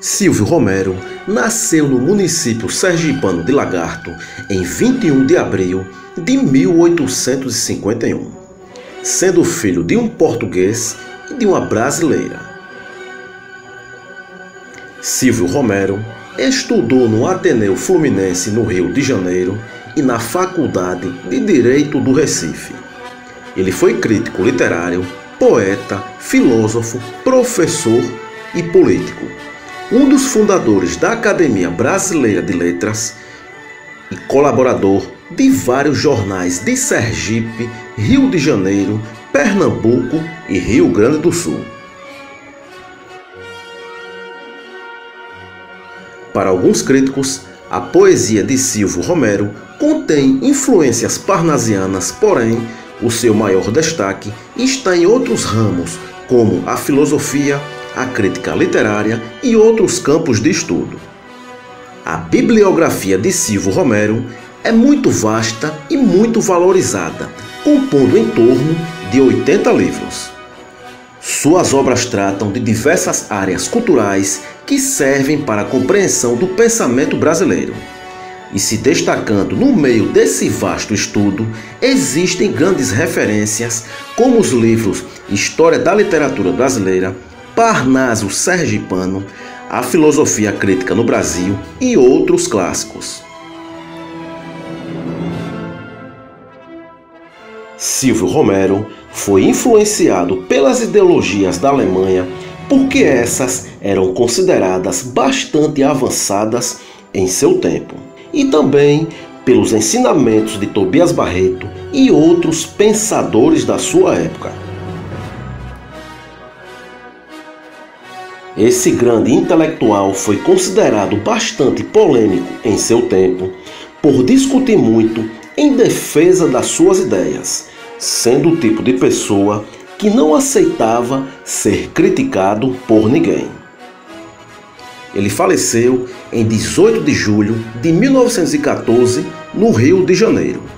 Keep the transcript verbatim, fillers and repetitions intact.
Sílvio Romero nasceu no município sergipano de Lagarto em vinte e um de abril de mil oitocentos e cinquenta e um, sendo filho de um português e de uma brasileira. Sílvio Romero estudou no Ateneu Fluminense no Rio de Janeiro e na Faculdade de Direito do Recife. Ele foi crítico literário, poeta, filósofo, professor e político. Um dos fundadores da Academia Brasileira de Letras e colaborador de vários jornais de Sergipe, Rio de Janeiro, Pernambuco e Rio Grande do Sul. Para alguns críticos, a poesia de Sílvio Romero contém influências parnasianas, porém, o seu maior destaque está em outros ramos, como a filosofia, a crítica literária e outros campos de estudo. A bibliografia de Sílvio Romero é muito vasta e muito valorizada, compondo em torno de oitenta livros. Suas obras tratam de diversas áreas culturais que servem para a compreensão do pensamento brasileiro. E se destacando no meio desse vasto estudo, existem grandes referências como os livros História da Literatura Brasileira, Parnaso Sergipano, A Filosofia Crítica no Brasil e outros clássicos. Sílvio Romero foi influenciado pelas ideologias da Alemanha, porque essas eram consideradas bastante avançadas em seu tempo, e também pelos ensinamentos de Tobias Barreto e outros pensadores da sua época. Esse grande intelectual foi considerado bastante polêmico em seu tempo por discutir muito em defesa das suas ideias, sendo o tipo de pessoa que não aceitava ser criticado por ninguém. Ele faleceu em dezoito de julho de mil novecentos e quatorze, no Rio de Janeiro.